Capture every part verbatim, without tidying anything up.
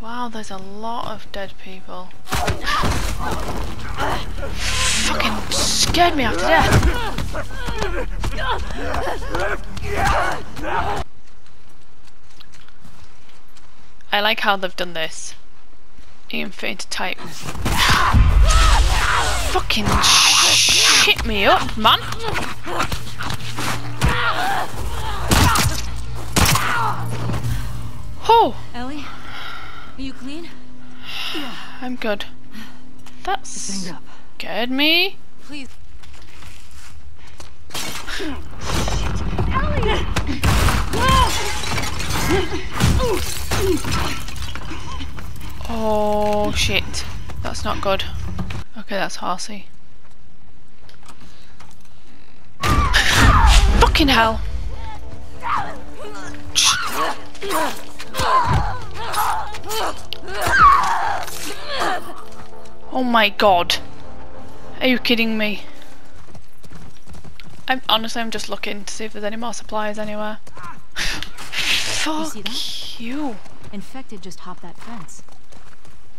Wow, there's a lot of dead people. Fucking scared me after death. I like how they've done this. Aim for into type. Fucking shit me up, man. Oh! Ellie, are you clean? Yeah. I'm good. That scared me. Please. Ellie! Oh shit. That's not good. Okay, that's horsey. Fucking hell. Oh my god. Are you kidding me? I'm honestly I'm just looking to see if there's any more supplies anywhere. Fuck you, you. Infected just hop that fence.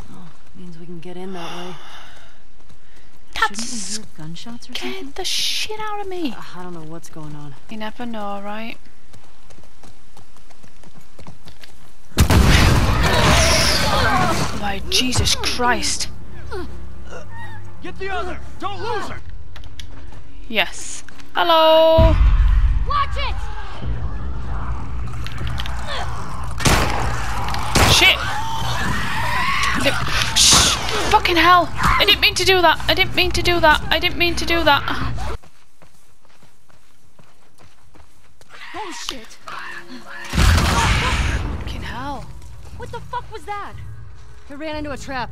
Oh, means we can get in that way. That's gunshots or something? Get the shit out of me. Uh, I don't know what's going on. You never know, right? My Jesus Christ. Get the other. Don't lose her. Yes. Hello. Watch it. Shit. Shh. Fucking hell. I didn't mean to do that. I didn't mean to do that. I didn't mean to do that. Oh shit. Fucking hell. What the fuck was that? I ran into a trap.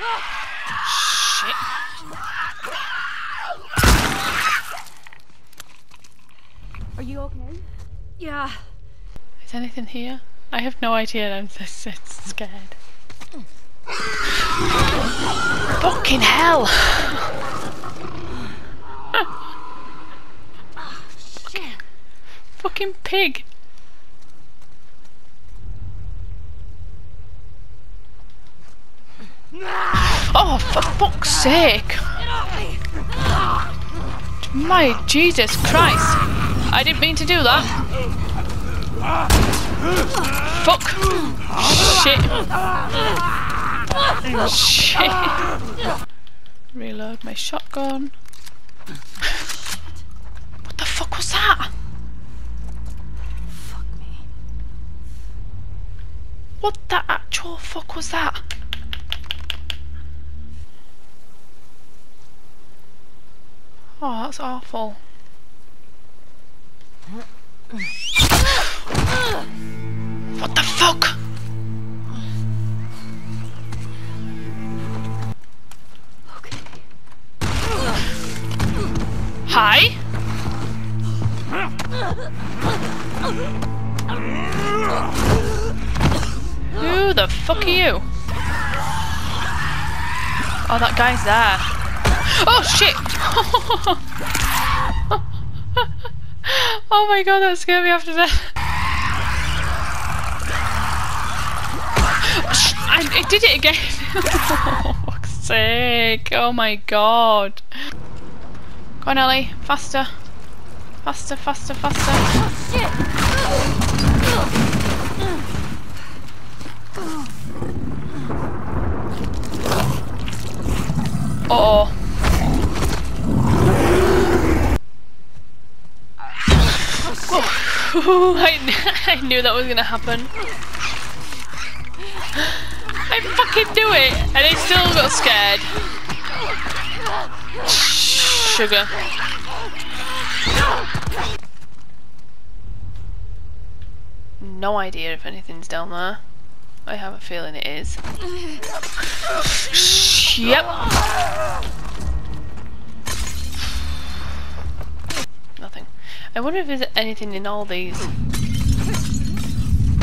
Shit. Are you okay? Yeah. Is anything here? I have no idea. I'm so, so scared. Fucking hell! Oh, shit. Fucking pig. Oh, for fuck's sake! My Jesus Christ! I didn't mean to do that! Fuck! Shit! Shit! Reload my shotgun. What the fuck was that? Fuck me. What the actual fuck was that? Oh, that's awful. What the fuck? Okay. Hi? Who the fuck are you? Oh, that guy's there. Oh shit! Oh my god, that scared me after that. I, I did it again! Oh, fuck's sake! Oh my god! Go on, Ellie, faster! Faster, faster, faster! Oh shit! Uh oh. I, I knew that was gonna happen. I fucking knew it, and I still got scared. Sugar. No idea if anything's down there. I have a feeling it is. Yep. Nothing. I wonder if there's anything in all these.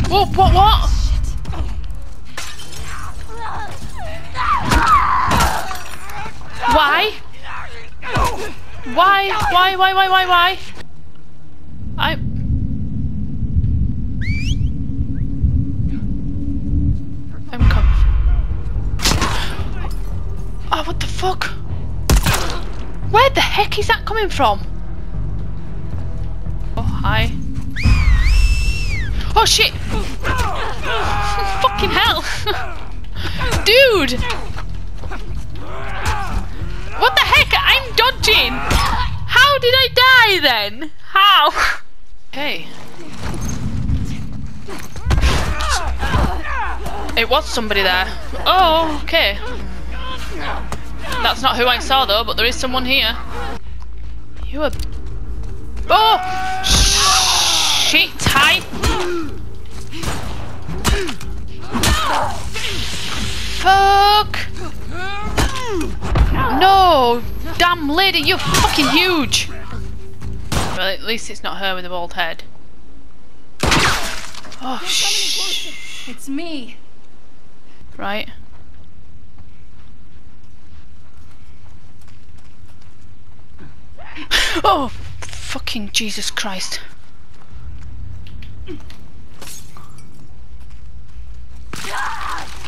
Whoa, what, what? Why? Why? Why, why, why, why, why? I... fuck? Where the heck is that coming from? Oh, hi. Oh, shit! Fucking hell! Dude! What the heck? I'm dodging! How did I die then? How? Okay. It was somebody there. Oh, okay. That's not who I saw though, but there is someone here. You a... Oh! Shit, hi! Fuck! No! Damn lady, you're fucking huge! Well, at least it's not her with the bald head. Oh, shh! It's me. Right. Oh, fucking Jesus Christ.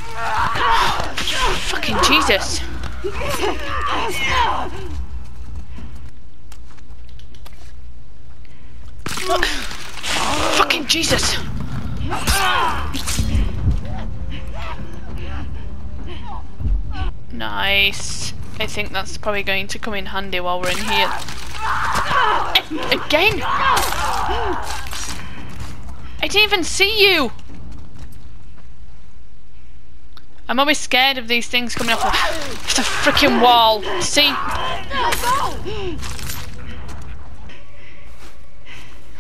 Oh, fucking Jesus. Oh, fucking Jesus. Nice. I think that's probably going to come in handy while we're in here. A- again? I didn't even see you! I'm always scared of these things coming off of the freaking wall. See?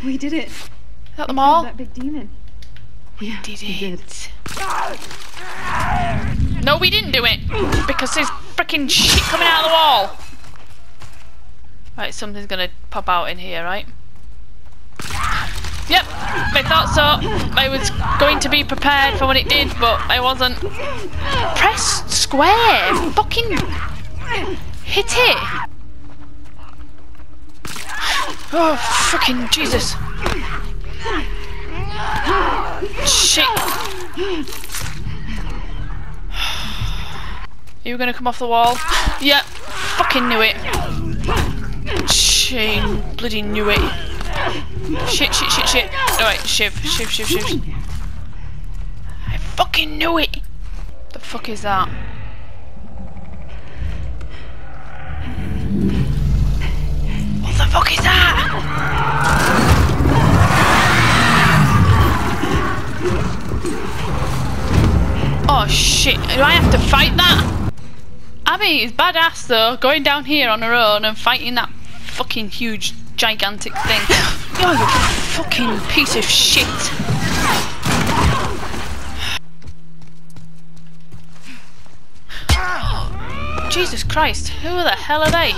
We did it. Is that them all? That big demon. We yeah, did it. We did. No, we didn't do it. Because there's freaking shit coming out of the wall. Right, something's gonna pop out in here, right? Yep, I thought so. I was going to be prepared for when it did, but I wasn't. Press square! Fucking hit it! Oh, fucking Jesus. Shit. You were gonna come off the wall? Yep, fucking knew it. She bloody knew it. Shit, shit, shit, shit. Alright, shiv, shiv, shiv, shiv. I fucking knew it. The fuck is that? What the fuck is that? Oh shit, do I have to fight that? Abby is badass though, going down here on her own and fighting that fucking huge, gigantic thing. Oh, you fucking piece of shit. Jesus Christ, who the hell are they?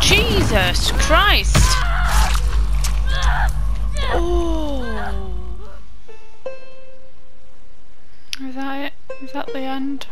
Jesus Christ! Oh! Is that it? Is that the end?